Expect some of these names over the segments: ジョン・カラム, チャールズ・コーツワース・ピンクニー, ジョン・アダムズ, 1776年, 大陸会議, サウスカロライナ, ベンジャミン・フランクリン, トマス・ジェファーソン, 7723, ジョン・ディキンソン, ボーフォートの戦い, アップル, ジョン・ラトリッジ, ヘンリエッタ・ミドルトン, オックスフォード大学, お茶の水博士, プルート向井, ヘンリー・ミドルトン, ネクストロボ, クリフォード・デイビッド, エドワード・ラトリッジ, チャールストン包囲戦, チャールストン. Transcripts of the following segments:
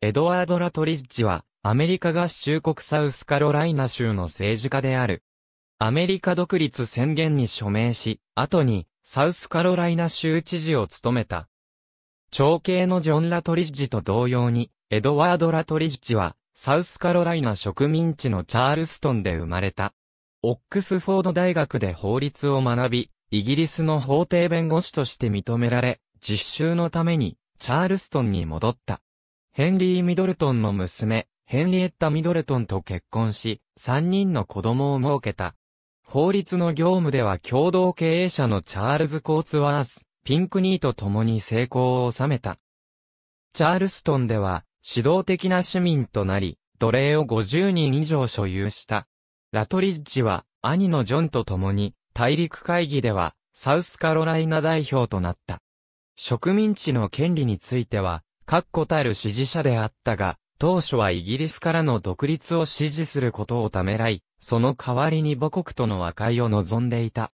エドワード・ラトリッジは、アメリカ合衆国サウスカロライナ州の政治家である。アメリカ独立宣言に署名し、後に、サウスカロライナ州知事を務めた。長兄のジョン・ラトリッジと同様に、エドワード・ラトリッジは、サウスカロライナ植民地のチャールストンで生まれた。オックスフォード大学で法律を学び、イギリスの法廷弁護士として認められ、実習のために、チャールストンに戻った。ヘンリー・ミドルトンの娘、ヘンリエッタ・ミドルトンと結婚し、3人の子供を設けた。法律の業務では共同経営者のチャールズ・コーツワース、ピンクニーと共に成功を収めた。チャールストンでは、指導的な市民となり、奴隷を50人以上所有した。ラトリッジは、兄のジョンと共に、大陸会議では、サウスカロライナ代表となった。植民地の権利については、確固たる支持者であったが、当初はイギリスからの独立を支持することをためらい、その代わりに母国との和解を望んでいた。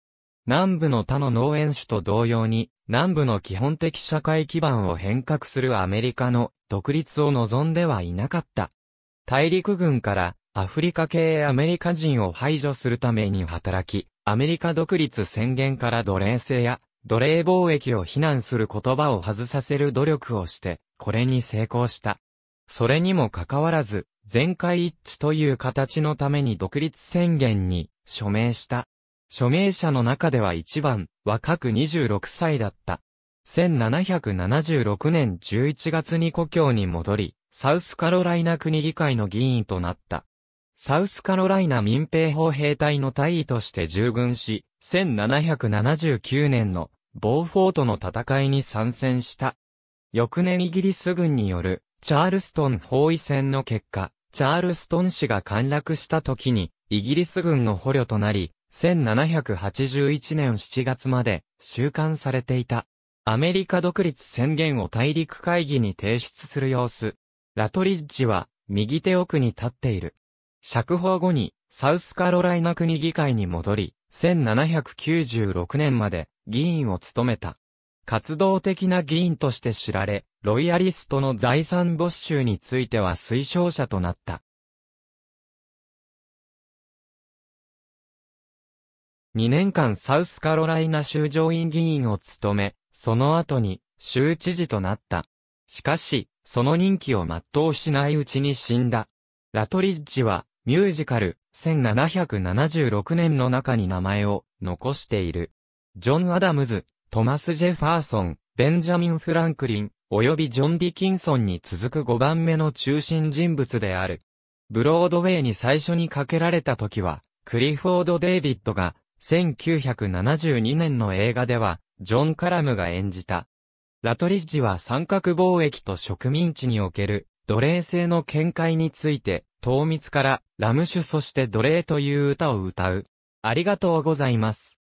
南部の他の農園主と同様に、南部の基本的社会基盤を変革するアメリカの独立を望んではいなかった。大陸軍からアフリカ系アメリカ人を排除するために働き、アメリカ独立宣言から奴隷制や、奴隷貿易を非難する言葉を外させる努力をして、これに成功した。それにもかかわらず、全会一致という形のために独立宣言に署名した。署名者の中では一番若く26歳だった。1776年11月に故郷に戻り、サウスカロライナ国議会の議員となった。サウスカロライナ民兵砲兵隊の大尉として従軍し、1779年のボーフォートの戦いに参戦した。翌年イギリス軍によるチャールストン包囲戦の結果、チャールストン市が陥落した時にイギリス軍の捕虜となり、1781年7月まで収監されていた。アメリカ独立宣言を大陸会議に提出する様子。ラトリッジは右手奥に立っている。釈放後にサウスカロライナ国議会に戻り、1796年まで議員を務めた。活動的な議員として知られ、ロイヤリストの財産没収については推奨者となった。2年間サウスカロライナ州上院議員を務め、その後に州知事となった。しかし、その任期を全うしないうちに死んだ。ラトリッジはミュージカル1776年の中に名前を残している。ジョン・アダムズ、トマス・ジェファーソン、ベンジャミン・フランクリン、及びジョン・ディキンソンに続く5番目の中心人物である。ブロードウェイに最初にかけられた時は、クリフォード・デイビッドが1972年の映画では、ジョン・カラムが演じた。ラトリッジは三角貿易と植民地における奴隷制の見解について、糖蜜からラム酒そして奴隷という歌を歌う。ありがとうございます。